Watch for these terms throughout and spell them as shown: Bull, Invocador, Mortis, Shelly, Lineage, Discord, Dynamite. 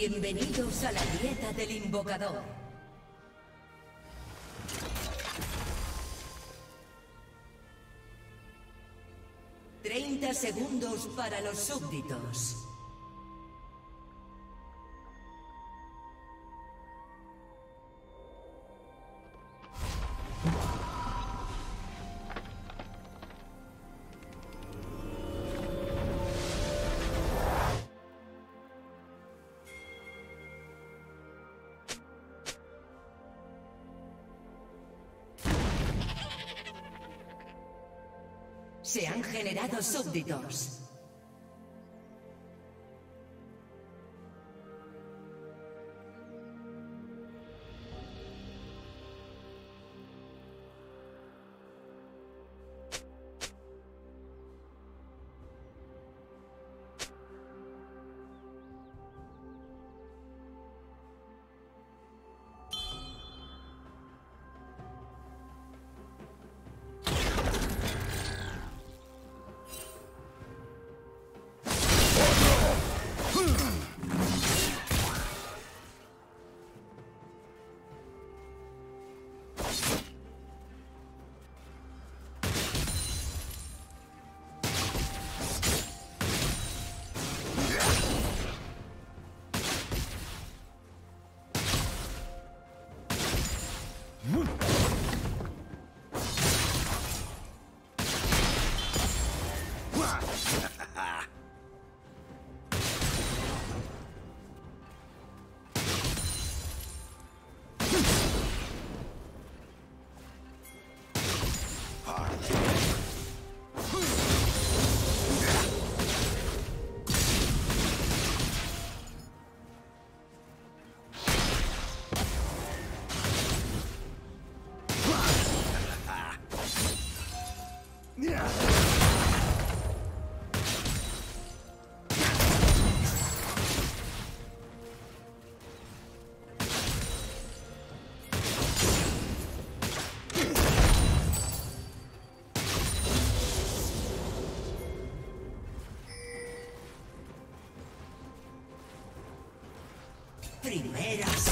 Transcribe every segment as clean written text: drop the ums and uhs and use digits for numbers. Bienvenidos a la dieta del Invocador. ¡30 segundos para los súbditos! Se han generado súbditos. Primeras.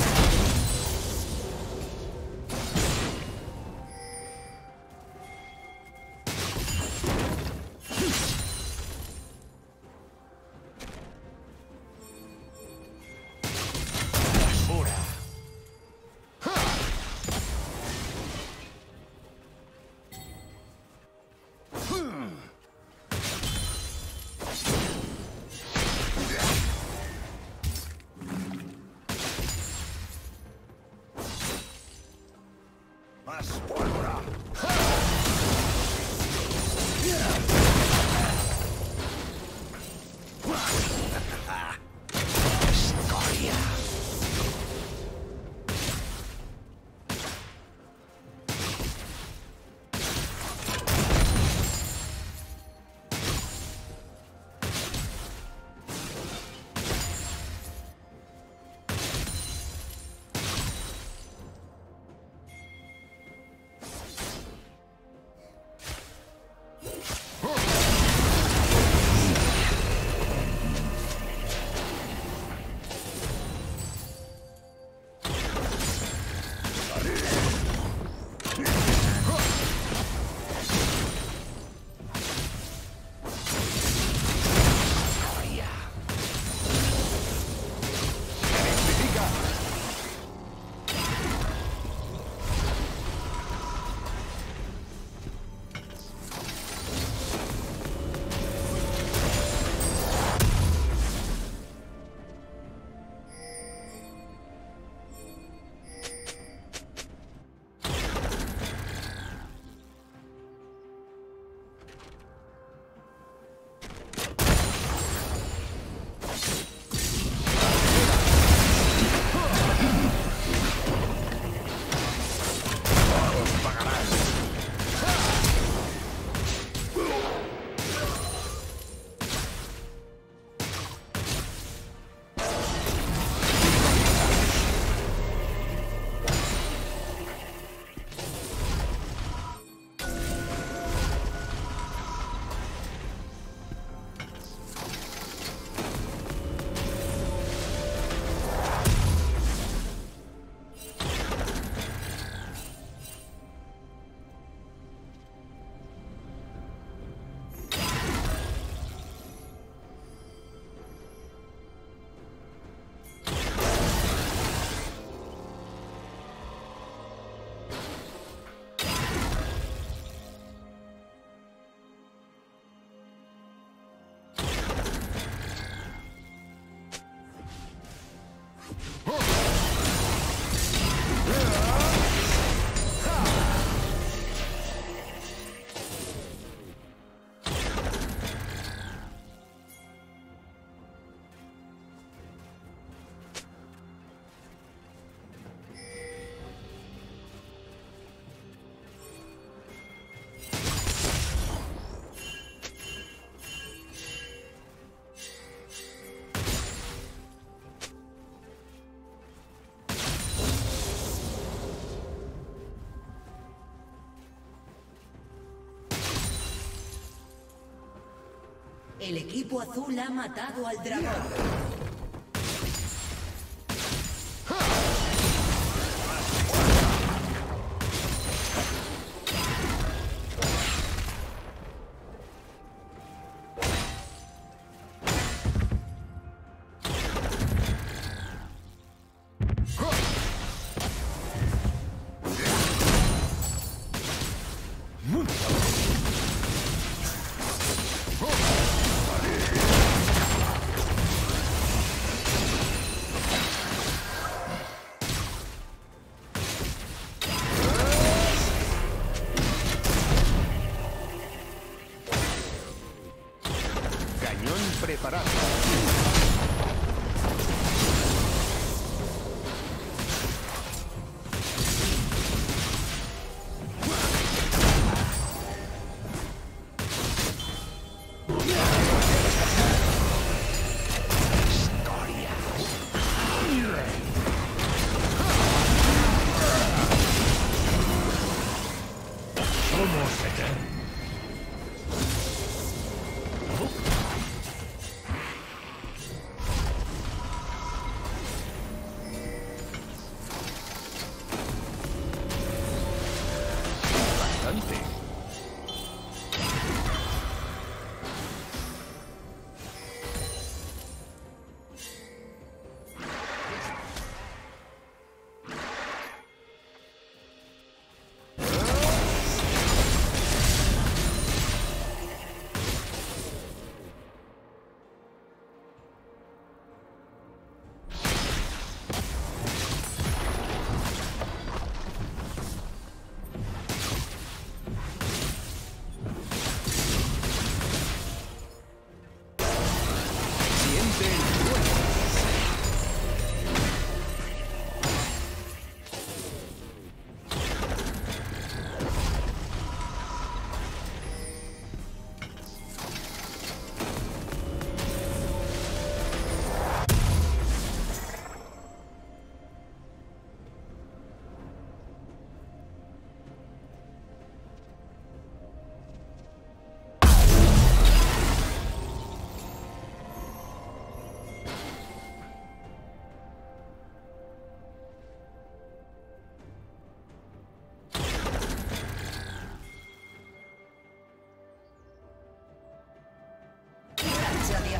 El equipo azul ha matado al dragón.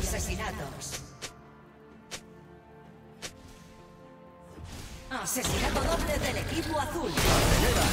Asesinatos. Asesinato doble del equipo azul. ¡Acelera!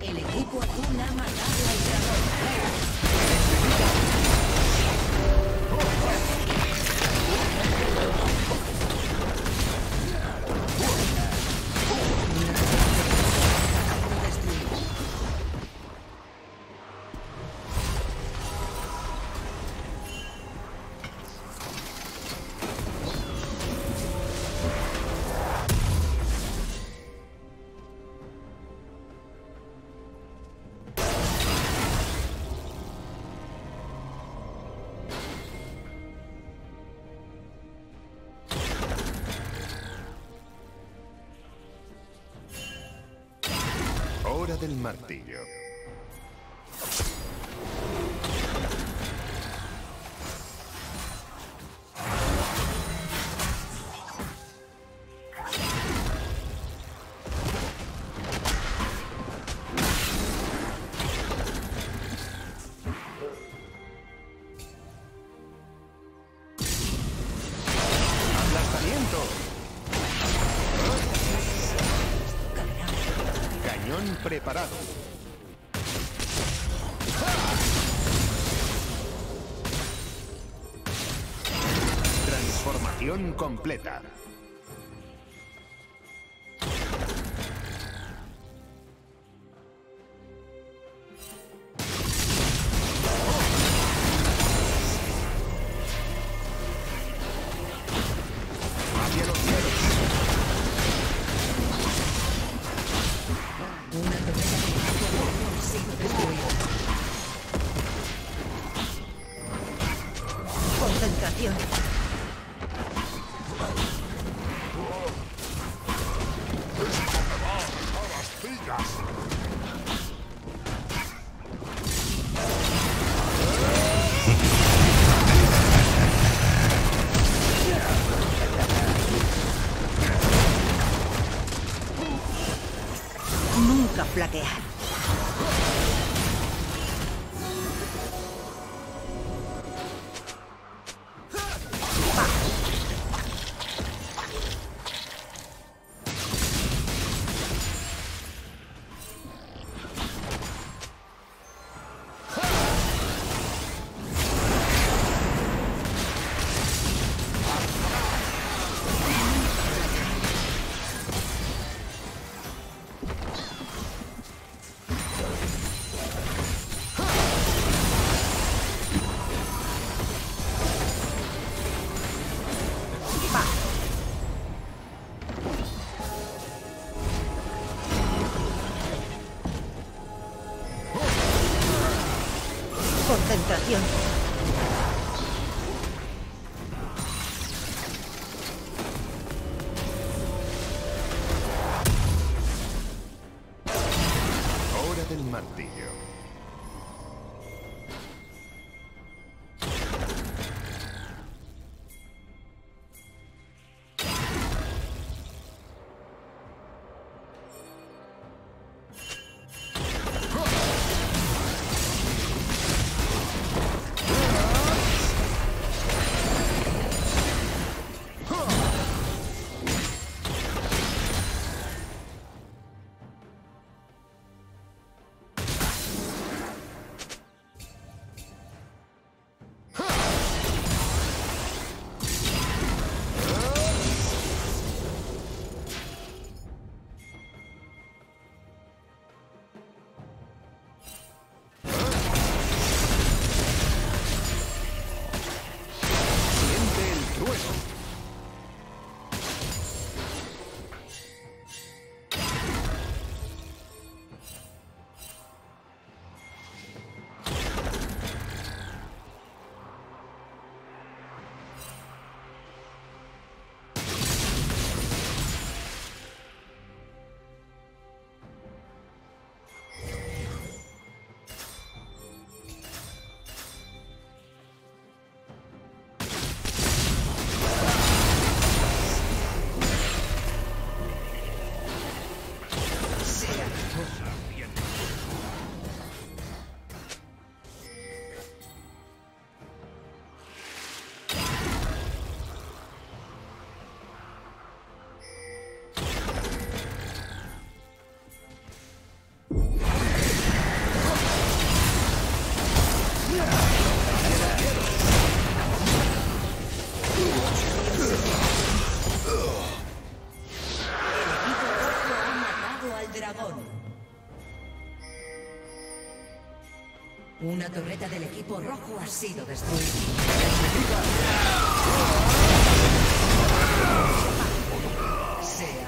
El equipo azul ha matado al del martillo. Preparado. Transformación completa. Nunca flaquear. Concentración. Hora del martillo. Una torreta del equipo rojo ha sido destruida. Sea.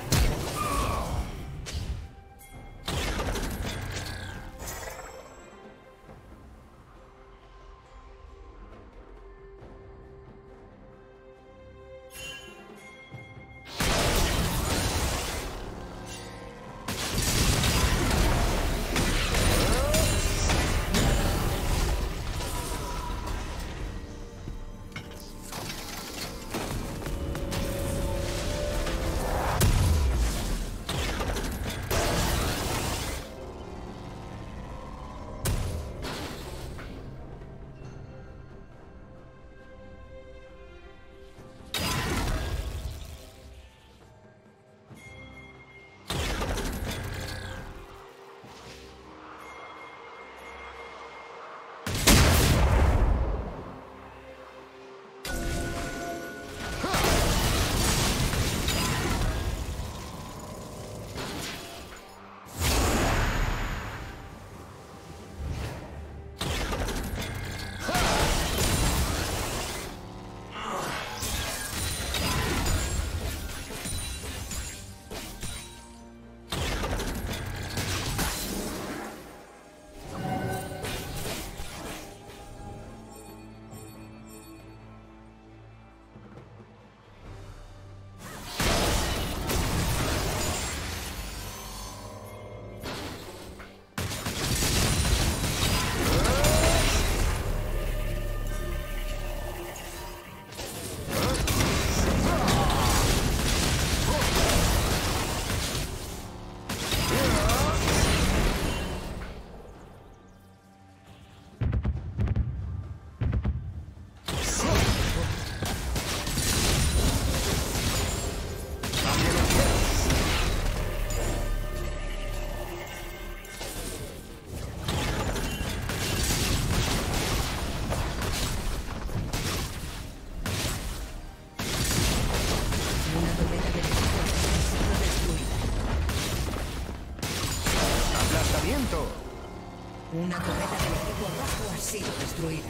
Una torreta del equipo rojo ha sido destruida.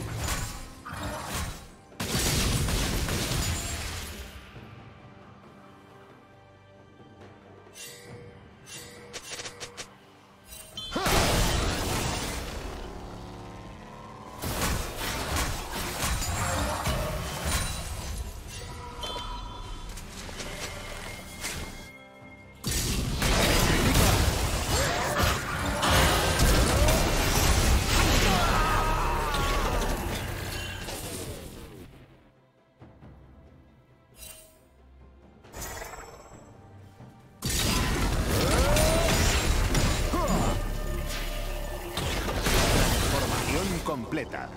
Completa.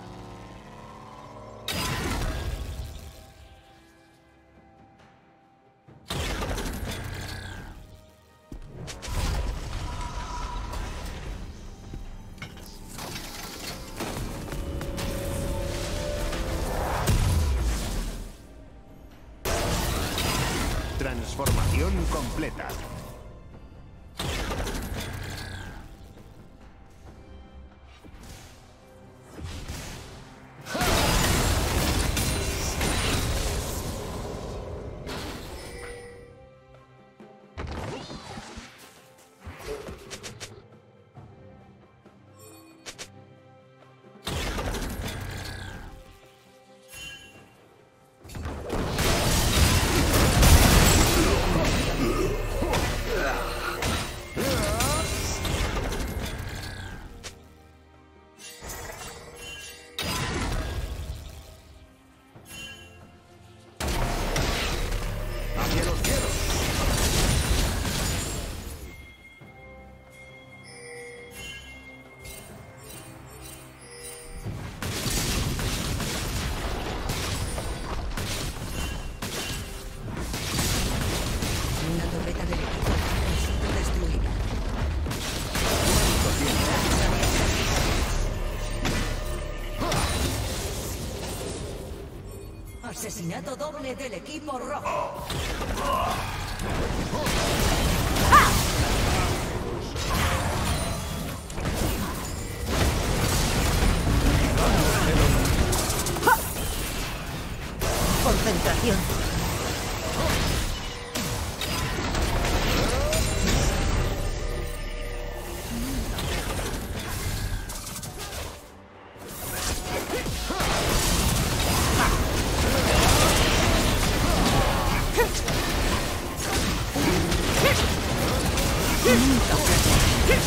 Transformación completa. Asesinato doble del equipo rojo. Concentración.